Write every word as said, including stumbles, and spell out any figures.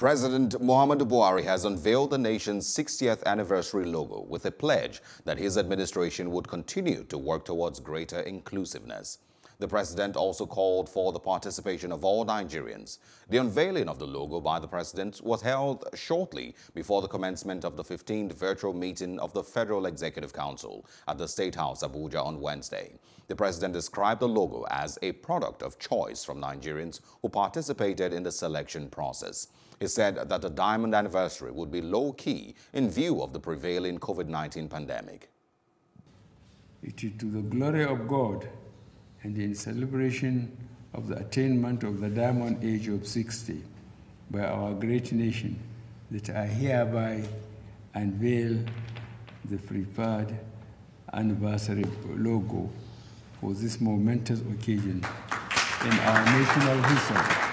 President Muhammadu Buhari has unveiled the nation's sixtieth anniversary logo with a pledge that his administration would continue to work towards greater inclusiveness. The president also called for the participation of all Nigerians. The unveiling of the logo by the president was held shortly before the commencement of the fifteenth virtual meeting of the Federal Executive Council at the State House, Abuja, on Wednesday. The president described the logo as a product of choice from Nigerians who participated in the selection process. He said that the diamond anniversary would be low-key in view of the prevailing COVID nineteen pandemic. It is to the glory of God and in celebration of the attainment of the diamond age of sixty by our great nation, that I hereby unveil the preferred anniversary logo for this momentous occasion in our national history.